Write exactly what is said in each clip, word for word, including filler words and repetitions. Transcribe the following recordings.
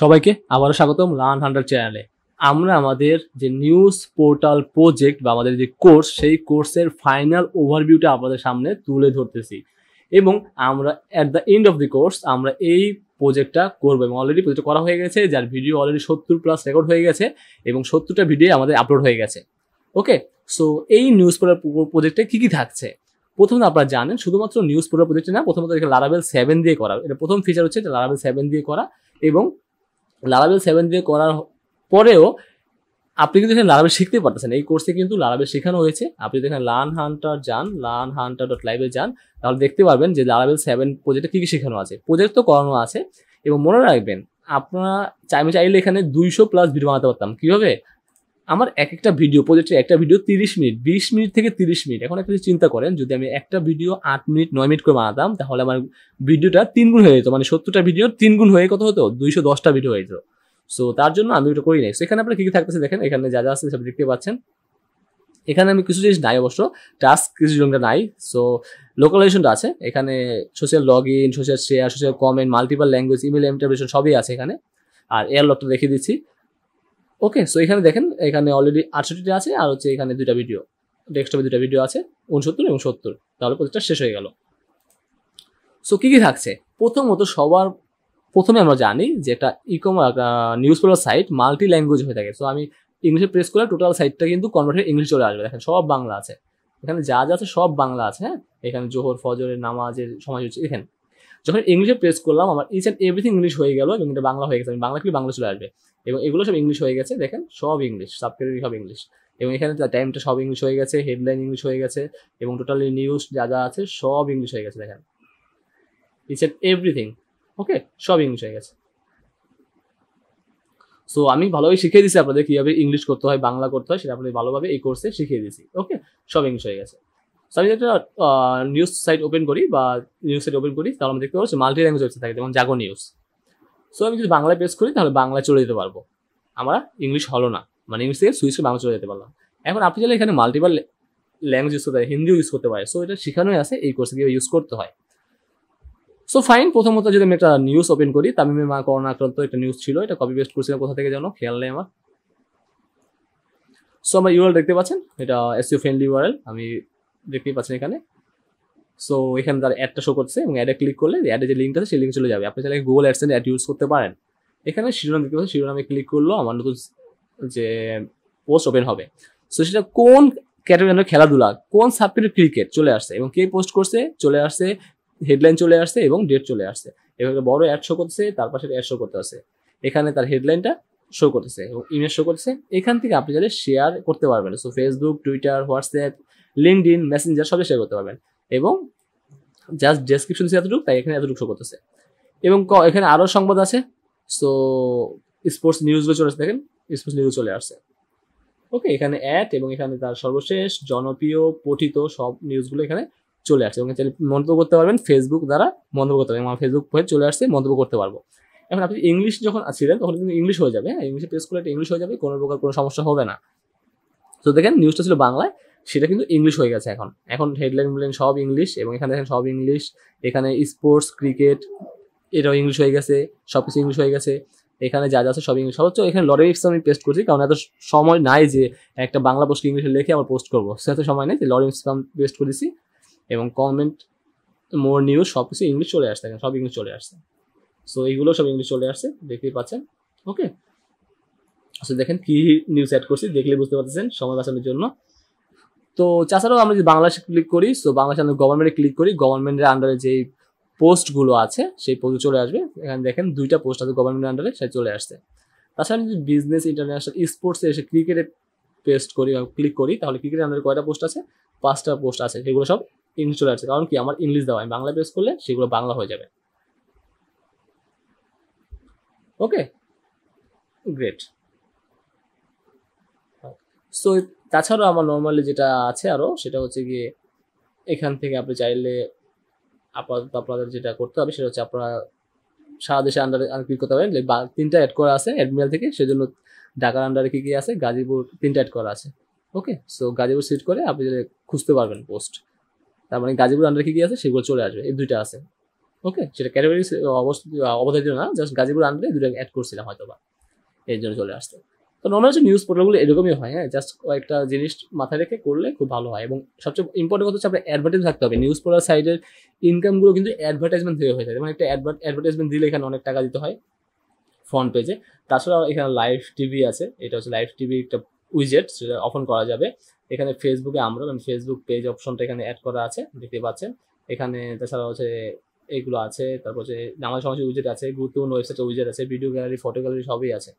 সবাইকে আবারো স্বাগতম লার্ন হান্টার চ্যানেলে। আমরা আমাদের যে নিউজ পোর্টাল প্রজেক্ট বা আমাদের যে কোর্স, সেই কোর্সের ফাইনাল ওভারভিউটা আপনাদের সামনে তুলে ধরতেছি এবং আমরা at the end of the course আমরা এই প্রজেক্টটা করবো এবং অলরেডি প্রজেক্ট করা হয়ে গেছে, যার ভিডিও অলরেডি সত্তর প্লাস রেকর্ড হয়ে গেছে এবং সত্তরটা ভিডিও আমাদের আপলোড হয়ে গেছে। ওকে, সো এই নিউজ পোর্টাল প্রজেক্টে কী কী থাকছে? প্রথমত আপনারা জানেন শুধুমাত্র নিউজ পোর্টাল প্রজেক্টে না, প্রথমত এটা লারাভেল সেভেন দিয়ে করা। এটা প্রথম ফিচার হচ্ছে লারাভেল সেভেন দিয়ে করা এবং লারাভেল সেভেন দিয়ে করার পরেও আপনি কিন্তু এখানে লারাভেল শিখতে পারতেছেন। এই কোর্সে কিন্তু লারাভেল শেখানো হয়েছে। আপনি যদি এখানে লার্ন হান্টার যান, লার্ন হান্টার ডট লাইভে যান, তাহলে দেখতে পারবেন যে লারাভেল সেভেন প্রজেক্টে কী কী শেখানো আছে। প্রজেক্ট তো করানো আছে এবং মনে রাখবেন আপনারা চাইলে চাইলে এখানে দুইশো প্লাস ভিডিও বানাতে পারতাম। কীভাবে? আমার এক একটা ভিডিও প্রজেক্টের একটা ভিডিও তিরিশ মিনিট, বিশ মিনিট থেকে তিরিশ মিনিট। এখন একটা চিন্তা করেন, যদি আমি একটা ভিডিও আট মিনিট নয় মিনিট করে বানাতাম তাহলে আমার ভিডিওটা তিন গুণ হয়ে যেত, মানে সত্তরটা ভিডিও তিন গুণ হয়ে কত হতো? দুইশো দশটা ভিডিও হয়ে যেত। সো তার জন্য আমি ওটা করি নাই। সেখানে আপনার কী কী থাকতেছে দেখেন, এখানে যা যা আছে সব দেখতে পাচ্ছেন। এখানে আমি কিছু জিনিস নাই, অবশ্য টাস্ক কিছু জনটা নাই। সো লোকালাইজেশনটা আছে এখানে, social log in, social share, social comment, multiple language, email ইন্টারভিউশন সবই আছে এখানে। আর এয়ার লকটা দেখিয়ে দিচ্ছি। ওকে, সো এখানে দেখেন এখানে অলরেডি আটষট্টিটা আছে আর হচ্ছে এখানে দুইটা ভিডিও, ডেস্কটপে দুইটা ভিডিও আছে, উনসত্তর এবং সত্তর। তাহলে প্রজেক্টটা শেষ হয়ে গেল। সো কী কী থাকছে? প্রথমত সবার প্রথমে আমরা জানি যে একটা e commerce news portal site multi language হয়ে থাকে। সো আমি ইংলিশে প্রেস করলে টোটাল সাইটটা কিন্তু কনভার্ট হয়ে ইংলিশ চলে আসবে। দেখেন সব বাংলা আছে, এখানে যা যা আছে সব বাংলা আছে। হ্যাঁ, এখানে জোহর, ফজরের নামাজের সময় হচ্ছে। এখানে যখন ইংলিশে প্রেস করলাম আমার ইচ অ্যান্ড এভরিথিং ইংলিশ হয়ে গেল এবং এটা বাংলা হয়ে গেছে। আমি বাংলা কি বাংলা চলে আসবে এবং এগুলো সব ইংলিশ হয়ে গেছে। দেখেন সব ইংলিশ, সাবক্যাটাগরি সব ইংলিশ এবং এখানে টাইমটা সব ইংলিশ হয়ে গেছে, হেডলাইন ইংলিশ হয়ে গেছে এবং টোটালি নিউজ যা যা আছে সব ইংলিশ হয়ে গেছে। দেখেন ইচ অ্যান্ড এভরিথিং, ওকে, সব ইংলিশ হয়ে গেছে। সো আমি ভালোভাবে শিখিয়ে দিচ্ছি আপনাদের কীভাবে ইংলিশ করতে হয়, বাংলা করতে হয়, সেটা আপনাদের ভালোভাবে এই কোর্সে শিখিয়ে দিচ্ছি। ওকে, সব ইংলিশ হয়ে গেছে। সো আমি একটা নিউজ সাইট ওপেন করি বা নিউজ সাইট ওপেন করি, তাহলে আমি দেখতে পাচ্ছি মাল্টি ল্যাঙ্গুয়েজ ওয়েবসাইট থাকে, যেমন জাগো নিউজ। সো আমি যদি বাংলায় প্রেস করি তাহলে বাংলায় চলে যেতে পারবো। আমরা ইংলিশ হলো না, মানে ইংলিশ থেকে সুইচ করে বাংলা চলে যেতে পারলাম। এখন আপনি চাইলে এখানে মাল্টিপাল ল্যাঙ্গুয়েজ ইউজ করতে পারেন, হিন্দিও ইউজ করতে পারে। সো এটা শেখানোই আছে এই কোর্সে কীভাবে ইউজ করতে হয়। সো ফাইন, প্রথমত যদি আমি একটা নিউজ ওপেন করি, তামিমের মা করোনা আক্রান্ত একটা নিউজ ছিল, এটা কপি পেস্ট করছিলাম কোথা থেকে যেন খেয়াল নেই আমার। সো আমার ইউআরএল দেখতে পাচ্ছেন, এটা এসইও ফ্রেন্ডলি ইউআরএল আমি দেখতেই পাচ্ছেন এখানে। সো এখানে তার অ্যাডটা শো করছে এবং অ্যাডে ক্লিক করলে অ্যাডে যে লিঙ্কটা আছে সেই লিঙ্ক চলে যাবে। আপনি চাইলে গুগল অ্যাডসেন্স অ্যাড ইউজ করতে পারেন। এখানে শিরোনাম দেখতে পাচ্ছেন, শিরোনামে ক্লিক করলো আমার নতুন যে পোস্ট ওপেন হবে। সো সেটা কোন ক্যাটাগরি, খেলাধুলা, কোন সাবক্যাটাগরি, ক্রিকেট চলে আসছে এবং কে পোস্ট করছে চলে আসছে, হেডলাইন চলে আসছে এবং ডেট চলে আসছে। এবং একটা বড় অ্যাড শো করছে, তার পাশে অ্যাড শো করতে আসছে। এখানে তার হেডলাইনটা শো করতেছে এবং ইমেজ শো করতেছে। এখান থেকে আপনি যাদের শেয়ার করতে পারবেন, so Facebook, Twitter, WhatsApp, LinkedIn, Messenger সবই শেয়ার করতে পারবেন। এবং জাস্ট ডেসক্রিপশন এতটুকু, তাই এখানে এতটুকু শো করতেছে। এবং এখানে আরও সংবাদ আছে। সো স্পোর্টস নিউজগুলো চলে আসছে, দেখেন স্পোর্টস নিউজ চলে আসছে। ওকে, এখানে অ্যাড এবং এখানে তার সর্বশেষ জনপ্রিয় পঠিত সব নিউজগুলো এখানে চলে আসছে এবং চাইলে মন্তব্য করতে পারবেন, ফেসবুক দ্বারা মন্তব্য করতে পারবেন। আমার ফেসবুক পেজ চলে আসছে, মন্তব্য করতে পারবো। এখন আপনি ইংলিশ যখন আসছিলেন তখন কিন্তু ইংলিশ হয়ে যাবে। হ্যাঁ, ইংলিশে প্রেস করলে এটা ইংলিশ হয়ে যাবে, কোনো প্রকার কোনো সমস্যা হবে না। তো দেখেন নিউজটা ছিল বাংলায়, সেটা কিন্তু ইংলিশ হয়ে গেছে। এখন এখন হেডলাইন বললেন সব ইংলিশ এবং এখানে দেখেন সব ইংলিশ। এখানে স্পোর্টস, ক্রিকেট এটাও ইংলিশ হয়ে গেছে, সব কিছু ইংলিশ হয়ে গেছে। এখানে যা যা আছে সব ইংলিশ। সর্বোচ্চ এখানে লরেক্স আমি পেস্ট করছি, কারণ এত সময় নাই যে একটা বাংলা পোস্ট ইংলিশে লিখে আমার পোস্ট করবো, সেটা তো সময় নেই। লরেক্স পেস্ট করেছি এবং কমেন্ট, মোর নিউজ সব কিছু ইংলিশ চলে আসছে, সব ইংলিশ চলে আসছে। সো এইগুলো সব ইংলিশ চলে আসছে, দেখতেই পাচ্ছেন। ওকে, সো দেখেন কি নিউজ অ্যাড করছি, দেখলে বুঝতে পারতেছেন সময় বাঁচানোর জন্য। তো তাছাড়াও আমরা যদি বাংলাদেশে ক্লিক করি, সো বাংলাদেশে আমরা গভর্নমেন্টে ক্লিক করি, গভর্নমেন্টের আন্ডারে যেই পোস্টগুলো আছে সেই পোস্ট চলে আসবে। এখানে দেখেন দুইটা পোস্ট আছে গভর্নমেন্টের আন্ডারে, সে চলে আসছে। তাছাড়া যদি বিজনেস, ইন্টারন্যাশনাল, স্পোর্টসে এসে ক্রিকেটে পেস্ট করি বা ক্লিক করি, তাহলে ক্রিকেটের আন্ডারে কয়টা পোস্ট আছে? পাঁচটা পোস্ট আছে, সেগুলো সব ইংলিশ চলে আসছে। কারণ কি? আমার ইংলিশ দেওয়া, আমি বাংলা প্রেস করলে সেগুলো বাংলা হয়ে যাবে। ওকে, গ্রেট। সো তাছাড়াও আমার নর্মালি যেটা আছে আরও, সেটা হচ্ছে গিয়ে এখান থেকে আপনি চাইলে আপাতত আপনাদের যেটা করতে হবে সেটা হচ্ছে আপনারা সারা দেশে আন্ডারে ক্লিক করতে পারেন। তিনটা অ্যাড করা আছে অ্যাডমিরাল থেকে, সেজন্য ঢাকার আন্ডারে কী কী আছে, গাজীপুর তিনটা অ্যাড করা আছে। ওকে, সো গাজীপুর সিট করে আপনি খুঁজতে পারবেন পোস্ট, তার মানে গাজীপুর আন্ডারে কী কী আছে সেগুলো চলে আসবে। এই দুইটা আছে, ওকে, সেটা ক্যাটাগরি অবদায় দিল না, জাস্ট গাজীপুর আনলে দুটো অ্যাড করছিলাম হয়তো বা এর জন্য চলে আসতো। তো মনে হচ্ছে নিউজ পোর্টালগুলো এরকমই হয়, হ্যাঁ জাস্ট কয়েকটা জিনিস মাথায় রেখে করলে খুব ভালো হয়। এবং সবচেয়ে ইম্পর্টেন্ট কথা হচ্ছে আপনার অ্যাডভার্টাইজ থাকতে হবে। নিউজ পোর্টাল সাইডের ইনকামগুলো কিন্তু অ্যাডভার্টাইজমেন্ট হয়ে হয়ে থাকে, মানে একটা অ্যাডভার্টাইজমেন্ট দিলে এখানে অনেক টাকা দিতে হয় ফ্রন্ট পেজে। তাছাড়া এখানে লাইভ টিভি আছে, এটা হচ্ছে লাইভ টিভি একটা উইজেট, সেটা অপন করা যাবে। এখানে ফেসবুকে আমরা মানে ফেসবুক পেজ অপশনটা এখানে অ্যাড করা আছে, দেখতে পাচ্ছেন এখানে। তাছাড়া হচ্ছে এগুলো আছে, তারপর হচ্ছে নানা সমস্যা উইজেট আছে, গুরুত্বপূর্ণ ওয়েবসাইট উইজেট আছে, ভিডিও গ্যালারি, ফটো গ্যালারি সবই আছে।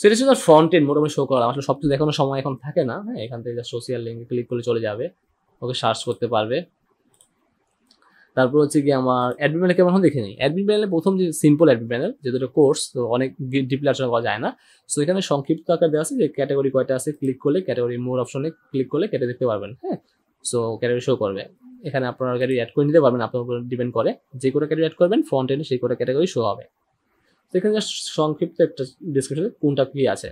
সেটা হচ্ছে তার ফ্রন্ট এন্ড মোটামুটি শো করা, আসলে সব কিছু দেখানোর সময় এখন থাকে না। হ্যাঁ, এখান থেকে সোশ্যাল লিঙ্কে ক্লিক করলে চলে যাবে, ওকে সার্চ করতে পারবে। তারপর হচ্ছে কি আমার অ্যাডমিন প্যানেল কেমন দেখে নিই। অ্যাডমিন প্যানেলে প্রথম যে সিম্পল অ্যাডমিন প্যানেল, যেটা কোর্স, তো অনেক ডিপলি আলোচনা করা যায় না, সো এখানে সংক্ষিপ্ত আকার দেওয়া আছে যে ক্যাটাগরি কয়টা আছে। ক্লিক করলে ক্যাটাগরি মোর অপশনে ক্লিক করলে কেটে দেখতে পারবেন। হ্যাঁ, সো ক্যাটাগরি শো করবে, এখানে আপনার ক্যাটাগরি অ্যাড করে নিতে পারবেন, আপনার উপর ডিপেন্ড করে যে কোনো ক্যাটাগরি অ্যাড করবেন ফ্রন্ট এন্ডে সেই কোনো ক্যাটাগরি শো হবে। এখানে জাস্ট সংক্ষিপ্ত একটা ডিসক্রিপশন কোনটা কী আছে।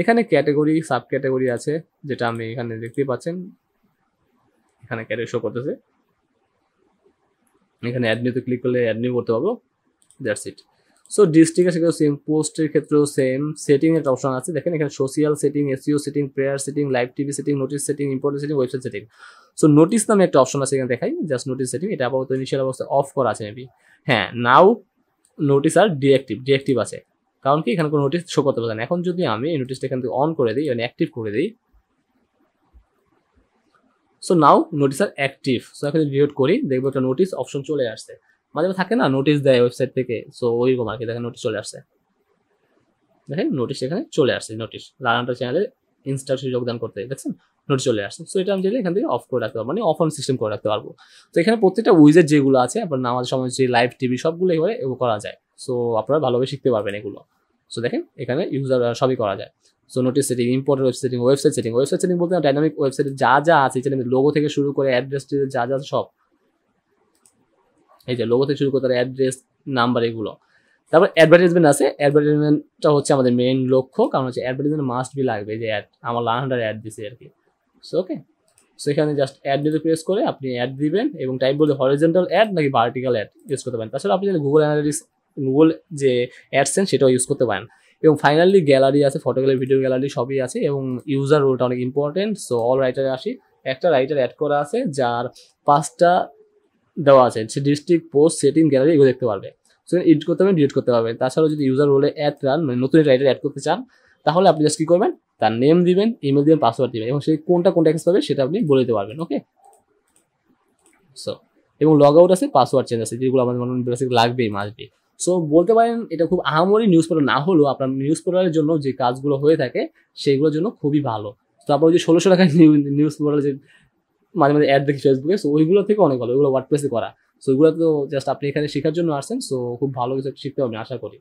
এখানে ক্যাটাগরি সাব ক্যাটাগরি আছে, যেটা আমি এখানে দেখতে পাচ্ছেন, এখানে ক্যাটাগরি শো করতেছে। এখানে অ্যাড নিউতে ক্লিক করলে অ্যাড নিউ করতে পারবো, দ্যাটস ইট। সো ডিস্ট্রিক্ট আছে সেম, পোস্টের ক্ষেত্রেও সেম। সেটিং একটা অপশন আছে, দেখেন এখানে social setting, SEO setting, prayer setting, live TV setting, notice setting, important setting, website setting. So notice নামে একটা অপশন আছে, এখানে দেখাই জাস্ট নোটিস সেটিং, এটা আপাতত ইনিশিয়াল অবস্থায় অফ করা আছে মেবি। হ্যাঁ, নাও নোটিস আর ডিঅ্যাক্টিভ, ডিঅ্যাক্টিভ আছে কারণ কি এখানে কোনো নোটিস শো করতে পারবে না। এখন যদি আমি এই নোটিসটা এখান থেকে অন করে দিই, মানে অ্যাক্টিভ করে দিই, সো নাও নোটিস আর অ্যাক্টিভ। সো এখন ডিলিট করি, দেখবো একটা নোটিস অপশন চলে আসছে। মাঝে থাকে না নোটিস দেয় ওয়েবসাইট থেকে, সো ওইরকম আর কি, দেখেন নোটিস চলে আসছে, দেখেন নোটিস এখানে চলে আসছে, নোটিস লার্ন হান্টার চ্যানেলে ইনস্টাতে যোগদান করতে দেখছেন নোটিস চলে আসছে। সো এটা আমি চাইলে এখান থেকে অফ করে রাখতে পারবো, মানে অফ অন সিস্টেম করে রাখতে পারবো। তো এখানে প্রত্যেকটা উইজেট যেগুলো আছে আপনার নামাজ সময় যে লাইভ টিভি সবগুলো এবারে করা যায়, সো আপনারা ভালোভাবে শিখতে পারবেন এগুলো। সো দেখেন এখানে ইউজার সবই করা যায়। So notice setting, important web setting, website setting, website setting বলতে ডাইনামিক ওয়েবসাইটে যা যা আছে, এখানে লোগো থেকে শুরু করে অ্যাড্রেস যা যা সব, এই যে লোগো থেকে শুরু করে তার অ্যাড্রেস নাম্বার এগুলো। তারপর অ্যাডভার্টাইজমেন্ট আছে, অ্যাডভার্টাইজমেন্টটা হচ্ছে আমাদের মেইন লক্ষ্য, কারণ হচ্ছে অ্যাডভার্টাইজমেন্ট মাস্ট বি লাগবে, যে অ্যাড আমার লার্ন হান্টার অ্যাড দিছে আর কি। সো ওকে, সো এখানে জাস্ট অ্যাড নিতে প্রেস করে আপনি অ্যাড দিবেন, এবং টাইপ বলতে হরিজন্টাল অ্যাড নাকি ভার্টিক্যাল অ্যাড ইউজ করতে পারেন। তাছাড়া আপনি যদি গুগল অ্যানালিটিক্স, গুগল যে অ্যাডসেন্স সেটাও ইউজ করতে পারেন। এবং ফাইনালি গ্যালারি আছে, ফটো গ্যালারি, ভিডিও গ্যালারি সবই আছে। এবং ইউজার রোলটা অনেক ইম্পর্টেন্ট। সো অল রাইটারে আসি, একটা রাইটার অ্যাড করা আছে যার পাঁচটা দেওয়া আছে, সে ডিস্ট্রিক্ট, পোস্ট, সেটিং, গ্যালারি এগুলো দেখতে পারবে। সো এডিট করতে পারবেন, ডিলিট করতে পারবেন। তাছাড়াও যদি ইউজার রোলে অ্যাড রান, মানে নতুন রাইটার অ্যাড করতে চান, তাহলে আপনি জাস্ট কী করবেন, তার নেম দিবেন, ইমেল দিবেন, পাসওয়ার্ড দিবেন, এবং সেই কোনটা কোনটা অ্যাক্সেস পাবে সেটা আপনি বলে দিতে পারবেন। ওকে, সো এবং লগ আউট আছে, পাসওয়ার্ড চেঞ্জ আছে, যেগুলো আমাদের বেসিক লাগবেই, মাসবি। সো বলতে পারেন এটা খুব আহামরি নিউজ পোর্টাল না হলেও আপনার নিউজ পোর্টালের জন্য যে কাজগুলো হয়ে থাকে সেগুলোর জন্য খুবই ভালো। তো আপনার যে ষোলোশো টাকার নিউজ পোর্টাল যে মাঝে মাঝে অ্যাড দেখি ফেসবুকে, সো ওইগুলো থেকে অনেক ভালো, ওইগুলো ওয়ার্ডপ্রেসে করা। সো ওইগুলো তো জাস্ট আপনি এখানে শেখার জন্য আসছেন, সো খুব ভালো কিছু শিখতে পারবেন আশা করি।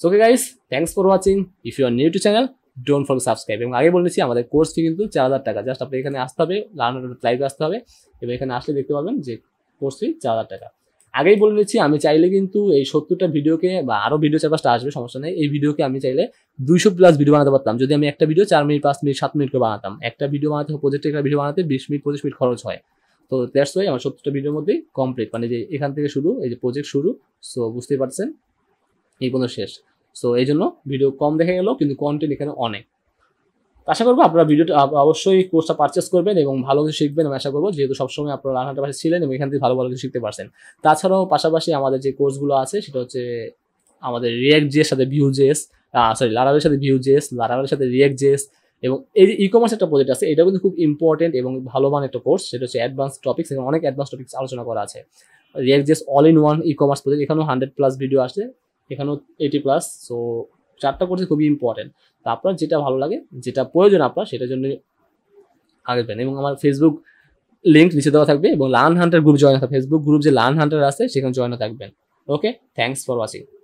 So okay guys, thanks for watching. If you are new to channel, don't forget subscribe. এবং আগে বলেছি আমাদের কোর্স ফি কিন্তু চার হাজার টাকা, জাস্ট আপনি এখানে আসতে হবে, লার্ন হান্টার লাইভে আসতে হবে, এবং এখানে আসলে দেখতে পাবেন যে কোর্স ফি চার হাজার টাকা। আগেই বলে নিচ্ছি আমি চাইলে কিন্তু এই সত্তরটা ভিডিওকে, বা আরও ভিডিও চার পাঁচটা আসবে সমস্যা নেই, এই ভিডিওকে আমি চাইলে দুইশো প্লাস ভিডিও বানাতে পারতাম যদি আমি একটা ভিডিও চার মিনিট, পাঁচ মিনিট, সাত মিনিট করে বানাতাম। একটা ভিডিও বানাতে, প্রজেক্টে একটা ভিডিও বানাতে বিশ মিনিট পঁচিশ মিনিট খরচ হয়। তো দ্যাটস ওয়াই আমার সত্তরটা ভিডিওর মধ্যেই কমপ্লিট, মানে যে এখান থেকে শুরু, এই যে প্রজেক্ট শুরু, সো বুঝতেই পারছেন এই পর্যন্ত শেষ। সো এই জন্য ভিডিও কম দেখা গেল, কিন্তু কন্টেন্ট এখানে অনেক। আশা করবো আপনারা ভিডিওটা অবশ্যই কোর্সটা পারচেস করবেন এবং ভালো কিছু শিখবেন, আমি আশা করবো, যেহেতু সবসময় আপনারা লার্ন হান্টার পাশে ছিলেন এবং এখান থেকে ভালো ভালো কিছু শিখতে পারছেন। তাছাড়াও পাশাপাশি আমাদের যে কোর্সগুলো আছে সেটা হচ্ছে আমাদের রিয়েক্ট জেএস সাথে ভিউ জেএস, সরি লারাভেলের সাথে ভিউ জেএস, লারাভেলের সাথে রিয়েক্ট জেএস, এবং এই যে ই কমার্স একটা প্রজেক্ট আছে, এটা কিন্তু খুব ইম্পর্টেন্ট এবং ভালো মান একটা কোর্স, সেটা হচ্ছে অ্যাডভান্স টপিক্স, এবং অনেক অ্যাডভান্স টপিক্স আলোচনা করা আছে। React JS all in one e commerce project, এখানেও হান্ড্রেড প্লাস ভিডিও আসে, এখানেও এইটি প্লাস। সো চারটা কোর্সে খুবই ইম্পর্টেন্ট, তো আপনার যেটা ভালো লাগে, যেটা প্রয়োজন আপনার, সেটার জন্য আসবেন। এবং আমার ফেসবুক লিঙ্ক নিচে দেওয়া থাকবে, এবং Learn Hunter group join, Facebook group যে লার্ন হান্টার আছে সেখানে জয়েন থাকবেন। Okay, thanks for watching.